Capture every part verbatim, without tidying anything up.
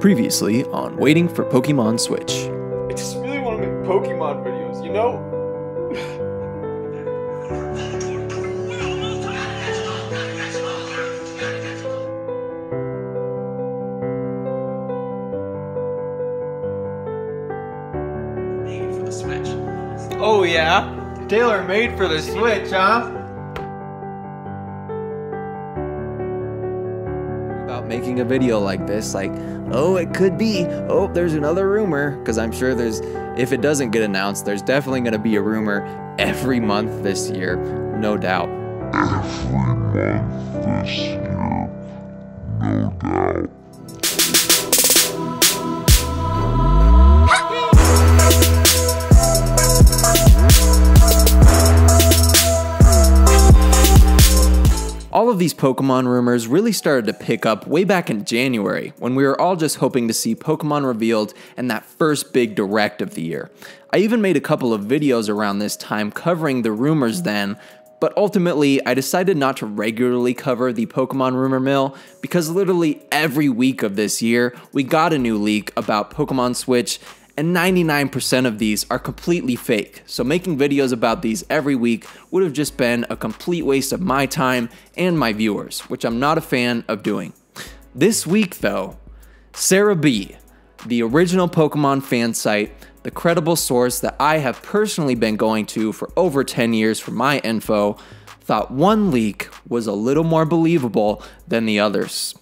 Previously on Waiting for Pokemon Switch. I just really want to make Pokemon videos, you know? Made for the Switch. Oh yeah? Taylor made for the Switch, huh? Making a video like this, like, oh, it could be, oh, there's another rumor, because I'm sure there's, if it doesn't get announced, there's definitely going to be a rumor every month this year, no doubt. Every month this year, no doubt. All of these Pokemon rumors really started to pick up way back in January, when we were all just hoping to see Pokemon revealed and that first big direct of the year. I even made a couple of videos around this time covering the rumors then, but ultimately I decided not to regularly cover the Pokemon rumor mill because literally every week of this year we got a new leak about Pokemon Switch, and ninety-nine percent of these are completely fake, so making videos about these every week would have just been a complete waste of my time and my viewers, which I'm not a fan of doing. This week though, Sarah B, the original Pokemon fan site, the credible source that I have personally been going to for over ten years for my info, thought one leak was a little more believable than the others.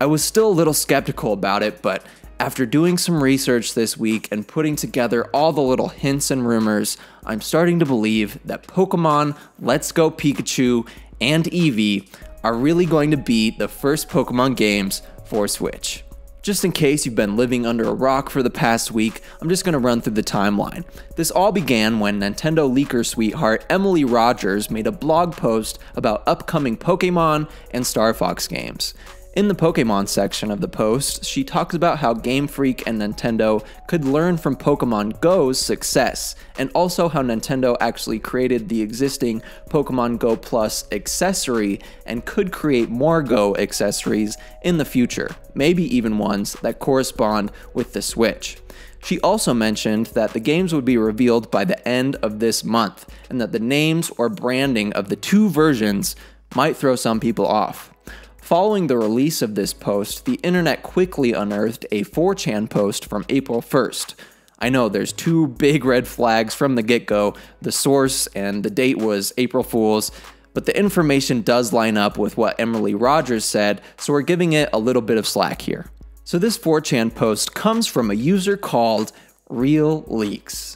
I was still a little skeptical about it, but after doing some research this week and putting together all the little hints and rumors, I'm starting to believe that Pokemon, Let's Go Pikachu, and Eevee are really going to be the first Pokemon games for Switch. Just in case you've been living under a rock for the past week, I'm just going to run through the timeline. This all began when Nintendo leaker sweetheart Emily Rogers made a blog post about upcoming Pokemon and Star Fox games. In the Pokemon section of the post, she talks about how Game Freak and Nintendo could learn from Pokemon Go's success, and also how Nintendo actually created the existing Pokemon Go Plus accessory and could create more Go accessories in the future, maybe even ones that correspond with the Switch. She also mentioned that the games would be revealed by the end of this month, and that the names or branding of the two versions might throw some people off. Following the release of this post, the internet quickly unearthed a four chan post from April first. I know there's two big red flags from the get-go, the source and the date was April Fool's, but the information does line up with what Emily Rogers said, so we're giving it a little bit of slack here. So this four chan post comes from a user called RealLeaks.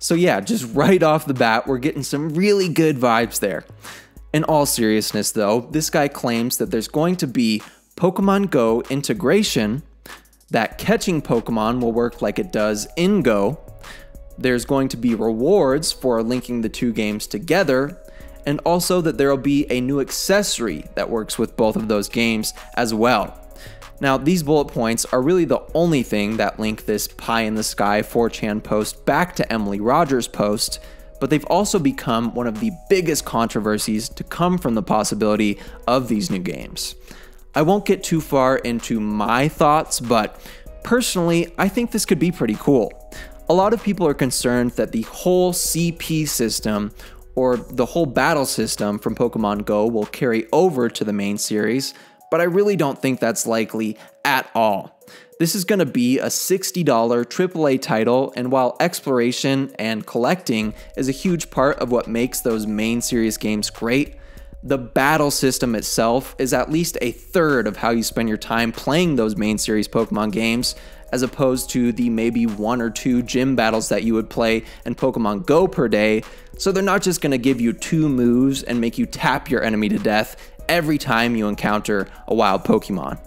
So yeah, just right off the bat, we're getting some really good vibes there. In all seriousness though, this guy claims that there's going to be Pokemon Go integration, that catching Pokemon will work like it does in Go, there's going to be rewards for linking the two games together, and also that there'll be a new accessory that works with both of those games as well. Now, these bullet points are really the only thing that link this pie in the sky four chan post back to Emily Rogers' post, but they've also become one of the biggest controversies to come from the possibility of these new games. I won't get too far into my thoughts, but personally, I think this could be pretty cool. A lot of people are concerned that the whole C P system, or the whole battle system from Pokemon Go, will carry over to the main series, but I really don't think that's likely at all. This is going to be a sixty dollar triple A title, and while exploration and collecting is a huge part of what makes those main series games great, the battle system itself is at least a third of how you spend your time playing those main series Pokemon games, as opposed to the maybe one or two gym battles that you would play in Pokemon Go per day, so they're not just going to give you two moves and make you tap your enemy to death every time you encounter a wild Pokemon.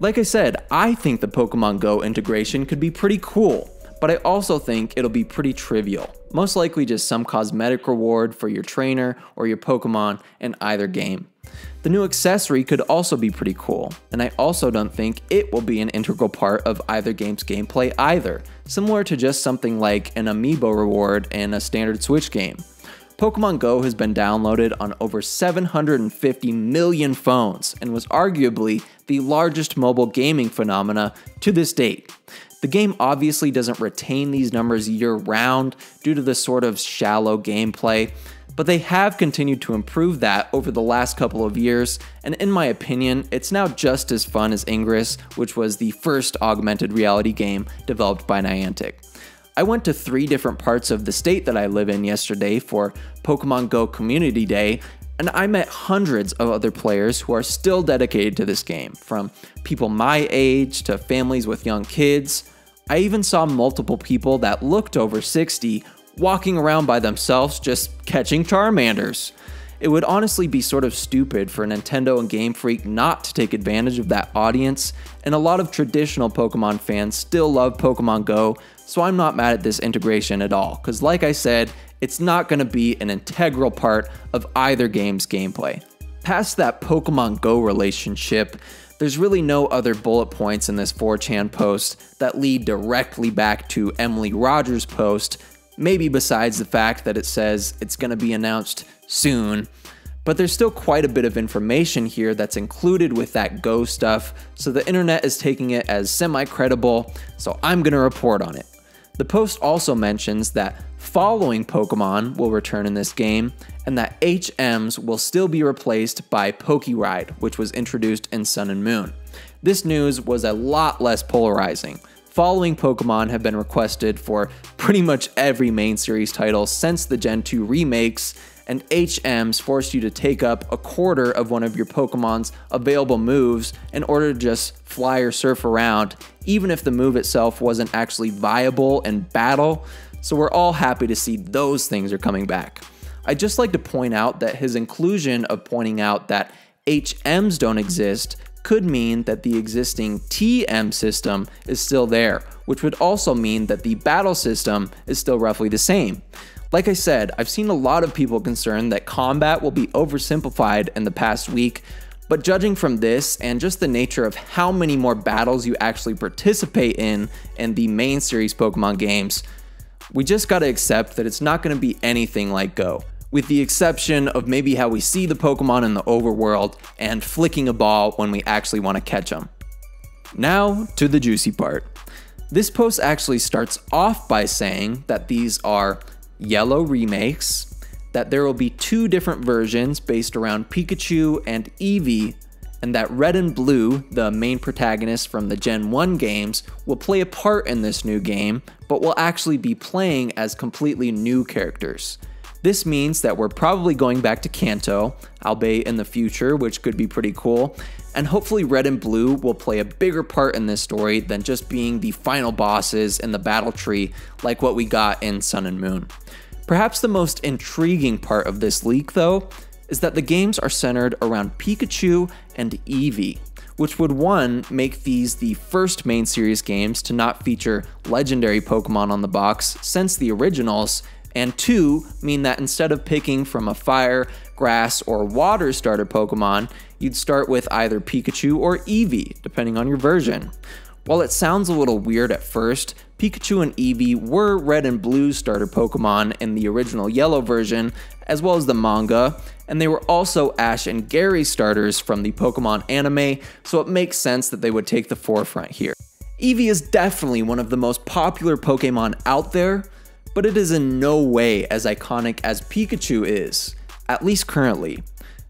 Like I said, I think the Pokemon Go integration could be pretty cool, but I also think it'll be pretty trivial. Most likely just some cosmetic reward for your trainer or your Pokemon in either game. The new accessory could also be pretty cool, and I also don't think it will be an integral part of either game's gameplay either, similar to just something like an amiibo reward in a standard Switch game. Pokemon Go has been downloaded on over seven hundred fifty million phones and was arguably the largest mobile gaming phenomena to this date. The game obviously doesn't retain these numbers year-round due to the sort of shallow gameplay, but they have continued to improve that over the last couple of years, and in my opinion, it's now just as fun as Ingress, which was the first augmented reality game developed by Niantic. I went to three different parts of the state that I live in yesterday for Pokemon Go Community Day, and I met hundreds of other players who are still dedicated to this game, from people my age to families with young kids. I even saw multiple people that looked over sixty walking around by themselves just catching Charmanders. It would honestly be sort of stupid for Nintendo and Game Freak not to take advantage of that audience, and a lot of traditional Pokemon fans still love Pokemon Go, so I'm not mad at this integration at all, because like I said, it's not going to be an integral part of either game's gameplay. Past that Pokemon Go relationship, there's really no other bullet points in this four chan post that lead directly back to Emily Rogers' post, maybe besides the fact that it says it's going to be announced soon. But there's still quite a bit of information here that's included with that Go stuff, so the internet is taking it as semi-credible, so I'm going to report on it. The post also mentions that following Pokemon will return in this game, and that H Ms will still be replaced by Pokeride, which was introduced in Sun and Moon. This news was a lot less polarizing. Following Pokemon have been requested for pretty much every main series title since the Gen two remakes, and H Ms force you to take up a quarter of one of your Pokemon's available moves in order to just fly or surf around, even if the move itself wasn't actually viable in battle, so we're all happy to see those things are coming back. I'd just like to point out that his inclusion of pointing out that H Ms don't exist could mean that the existing T M system is still there, which would also mean that the battle system is still roughly the same. Like I said, I've seen a lot of people concerned that combat will be oversimplified in the past week, but judging from this and just the nature of how many more battles you actually participate in in the main series Pokemon games, we just gotta accept that it's not gonna be anything like Go, with the exception of maybe how we see the Pokemon in the overworld and flicking a ball when we actually wanna catch them. Now to the juicy part. This post actually starts off by saying that these are Yellow remakes, that there will be two different versions based around Pikachu and Eevee, and that Red and Blue, the main protagonists from the Gen one games, will play a part in this new game, but will actually be playing as completely new characters. This means that we're probably going back to Kanto, albeit in the future, which could be pretty cool, and hopefully Red and Blue will play a bigger part in this story than just being the final bosses in the battle tree like what we got in Sun and Moon. Perhaps the most intriguing part of this leak, though, is that the games are centered around Pikachu and Eevee, which would, one, make these the first main series games to not feature legendary Pokemon on the box since the originals, and two, mean that instead of picking from a fire, grass, or water starter Pokemon, you'd start with either Pikachu or Eevee, depending on your version. While it sounds a little weird at first, Pikachu and Eevee were Red and Blue starter Pokemon in the original Yellow version, as well as the manga, and they were also Ash and Gary starters from the Pokemon anime, so it makes sense that they would take the forefront here. Eevee is definitely one of the most popular Pokemon out there, but it is in no way as iconic as Pikachu is, at least currently.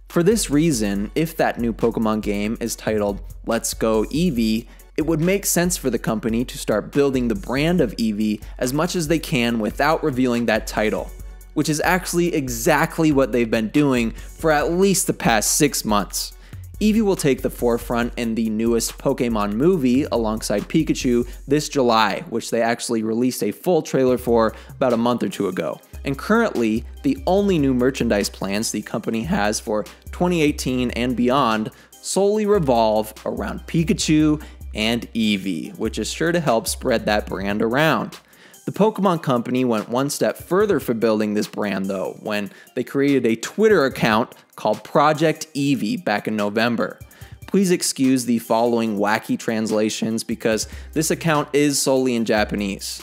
For this reason, if that new Pokemon game is titled Let's Go Eevee, it would make sense for the company to start building the brand of Eevee as much as they can without revealing that title, which is actually exactly what they've been doing for at least the past six months. Eevee will take the forefront in the newest Pokemon movie alongside Pikachu this July, which they actually released a full trailer for about a month or two ago. And currently, the only new merchandise plans the company has for twenty eighteen and beyond solely revolve around Pikachu and Eevee, which is sure to help spread that brand around. The Pokemon company went one step further for building this brand though, when they created a Twitter account called Project Eevee back in November. Please excuse the following wacky translations because this account is solely in Japanese.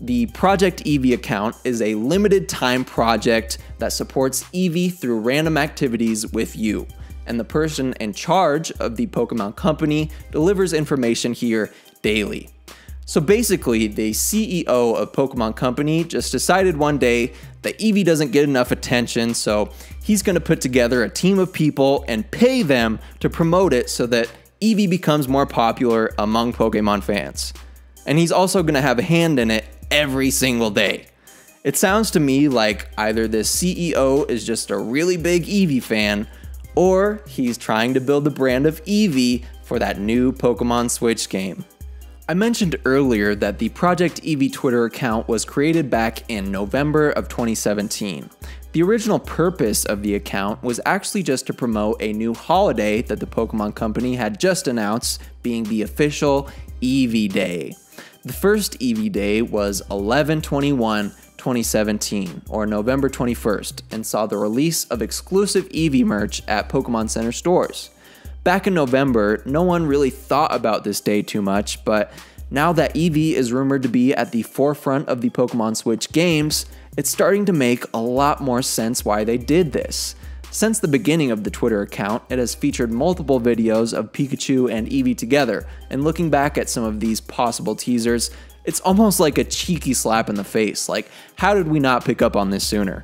The Project Eevee account is a limited time project that supports Eevee through random activities with you, and the person in charge of the Pokemon company delivers information here daily. So basically, the C E O of Pokemon Company just decided one day that Eevee doesn't get enough attention, so he's gonna put together a team of people and pay them to promote it so that Eevee becomes more popular among Pokemon fans. And he's also gonna have a hand in it every single day. It sounds to me like either this C E O is just a really big Eevee fan, or he's trying to build the brand of Eevee for that new Pokemon Switch game. I mentioned earlier that the Project Eevee Twitter account was created back in November of twenty seventeen. The original purpose of the account was actually just to promote a new holiday that the Pokemon Company had just announced being the official Eevee Day. The first Eevee Day was eleven twenty-one twenty seventeen, or November twenty-first, and saw the release of exclusive Eevee merch at Pokemon Center stores. Back in November, no one really thought about this day too much, but now that Eevee is rumored to be at the forefront of the Pokemon Switch games, it's starting to make a lot more sense why they did this. Since the beginning of the Twitter account, it has featured multiple videos of Pikachu and Eevee together, and looking back at some of these possible teasers, it's almost like a cheeky slap in the face, like, how did we not pick up on this sooner?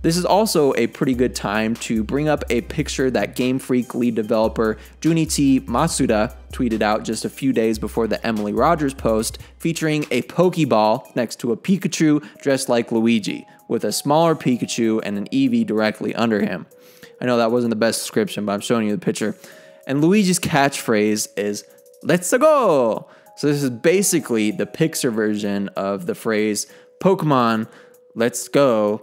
This is also a pretty good time to bring up a picture that Game Freak lead developer Junichi Masuda tweeted out just a few days before the Emily Rogers post, featuring a Pokeball next to a Pikachu dressed like Luigi, with a smaller Pikachu and an Eevee directly under him. I know that wasn't the best description, but I'm showing you the picture. And Luigi's catchphrase is, "Let's go!" So this is basically the picture version of the phrase, Pokemon, let's go,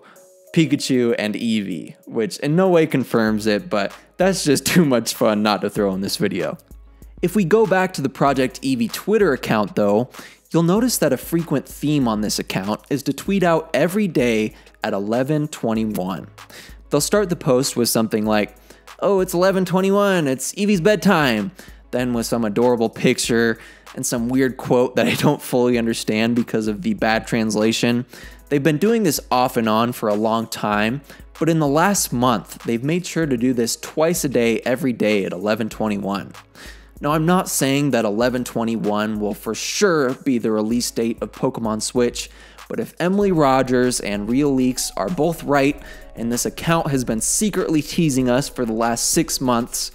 Pikachu and Eevee, which in no way confirms it, but that's just too much fun not to throw in this video. If we go back to the Project Eevee Twitter account though, you'll notice that a frequent theme on this account is to tweet out every day at eleven twenty-one. They'll start the post with something like, oh, it's eleven twenty-one, it's Eevee's bedtime, then with some adorable picture and some weird quote that I don't fully understand because of the bad translation. They've been doing this off and on for a long time, but in the last month, they've made sure to do this twice a day, every day at eleven twenty-one. Now, I'm not saying that eleven twenty-one will for sure be the release date of Pokemon Switch, but if Emily Rogers and RealLeaks are both right, and this account has been secretly teasing us for the last six months,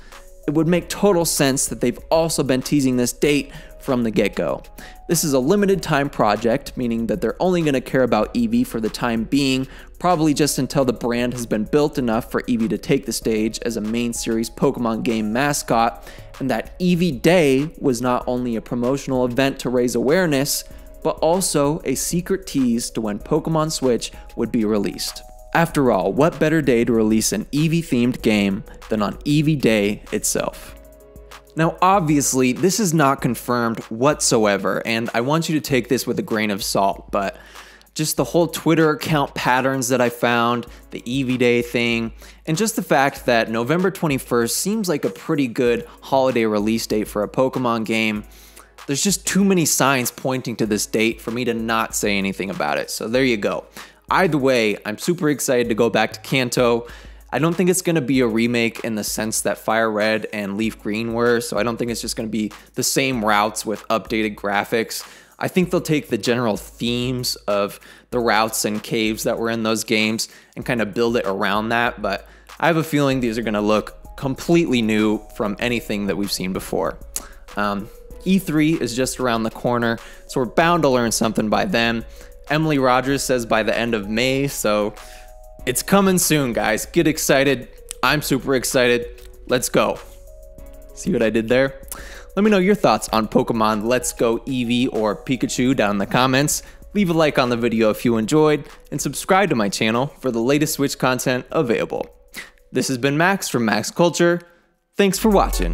it would make total sense that they've also been teasing this date from the get-go. This is a limited time project, meaning that they're only gonna care about Eevee for the time being, probably just until the brand has been built enough for Eevee to take the stage as a main series Pokemon game mascot, and that Eevee Day was not only a promotional event to raise awareness, but also a secret tease to when Pokemon Switch would be released. After all, what better day to release an Eevee-themed game than on Eevee Day itself? Now, obviously, this is not confirmed whatsoever, and I want you to take this with a grain of salt, but just the whole Twitter account patterns that I found, the Eevee Day thing, and just the fact that November twenty-first seems like a pretty good holiday release date for a Pokemon game, there's just too many signs pointing to this date for me to not say anything about it, so there you go. Either way, I'm super excited to go back to Kanto. I don't think it's gonna be a remake in the sense that Fire Red and Leaf Green were, so I don't think it's just gonna be the same routes with updated graphics. I think they'll take the general themes of the routes and caves that were in those games and kind of build it around that, but I have a feeling these are gonna look completely new from anything that we've seen before. Um, E three is just around the corner, so we're bound to learn something by then. Emily Rogers says by the end of May, so it's coming soon, guys. Get excited. I'm super excited. Let's go. See what I did there? Let me know your thoughts on Pokemon Let's Go Eevee or Pikachu down in the comments. Leave a like on the video if you enjoyed, and subscribe to my channel for the latest Switch content available. This has been Max from Max Culture. Thanks for watching.